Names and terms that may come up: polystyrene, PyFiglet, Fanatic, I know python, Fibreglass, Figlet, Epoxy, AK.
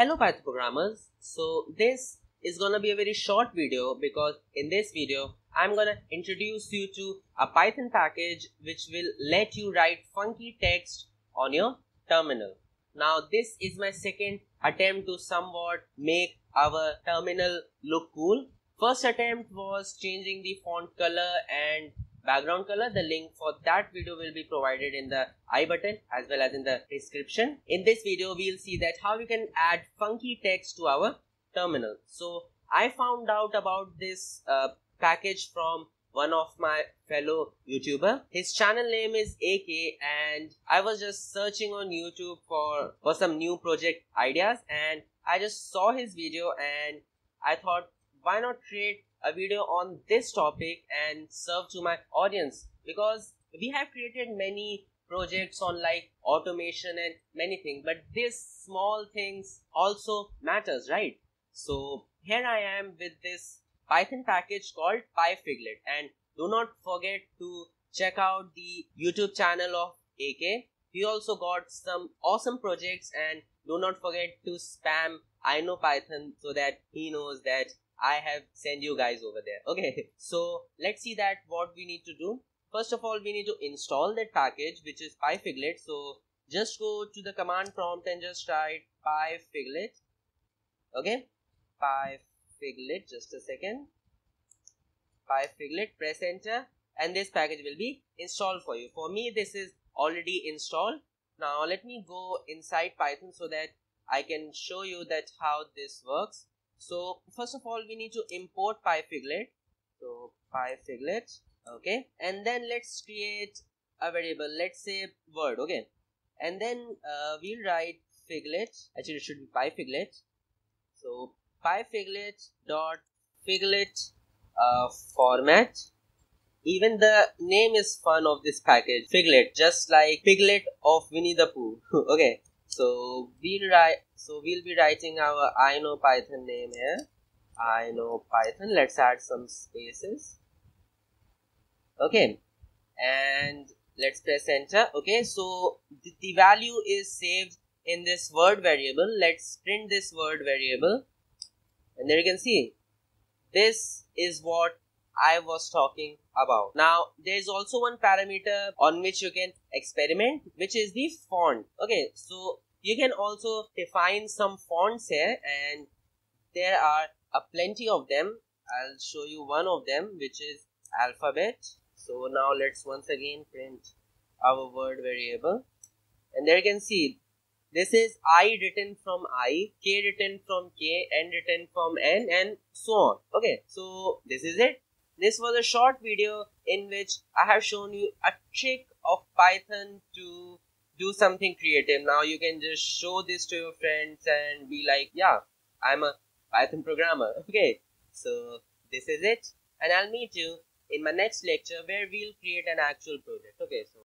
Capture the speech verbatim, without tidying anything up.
Hello Python programmers. So this is gonna be a very short video, because in this video I'm gonna introduce you to a Python package which will let you write funky text on your terminal. Now this is my second attempt to somewhat make our terminal look cool. First attempt was changing the font color and background color. The link for that video will be provided in the I button as well as in the description. In this video we'll see that how we can add funky text to our terminal. So I found out about this uh, package from one of my fellow YouTuber. His channel name is A K, and I was just searching on YouTube for, for some new project ideas, and I just saw his video and I thought, why not create a video on this topic and serve to my audience, because we have created many projects on like automation and many things, but these small things also matters, right? So here I am with this Python package called PyFiglet, and do not forget to check out the YouTube channel of A K. He also got some awesome projects, and do not forget to spam I know Python so that he knows that I have sent you guys over there. Okay, so let's see that what we need to do. First of all, we need to install that package which is PyFiglet. So just go to the command prompt and just write PyFiglet. Okay, PyFiglet, just a second. PyFiglet, press enter, and this package will be installed for you. For me, this is already installed. Now let me go inside Python so that I can show you that how this works. So first of all, we need to import PyFiglet. So PyFiglet, okay, and then let's create a variable, let's say word, okay, and then uh, we'll write Figlet. Actually it should be PyFiglet. So PyFiglet dot Figlet uh, format. Even the name is fun of this package, Figlet, just like Piglet of Winnie the Pooh. Okay, so we'll write, so we'll be writing our I know Python name here, I know Python. Let's add some spaces, okay, and let's press enter. Okay, so the, the value is saved in this word variable. Let's print this word variable, and there you can see this is what I was talking about. Now there's also one parameter on which you can experiment, which is the font. Okay, so you can also define some fonts here, and there are a plenty of them. I'll show you one of them, which is alphabet. So now let's once again print our word variable, and there you can see this is I written from I, K written from K, N written from N, and so on. Okay, so this is it. This was a short video in which I have shown you a trick of Python to do something creative. Now you can just show this to your friends and be like, yeah, I'm a Python programmer. Okay, so this is it, and I'll meet you in my next lecture where we'll create an actual project. Okay, so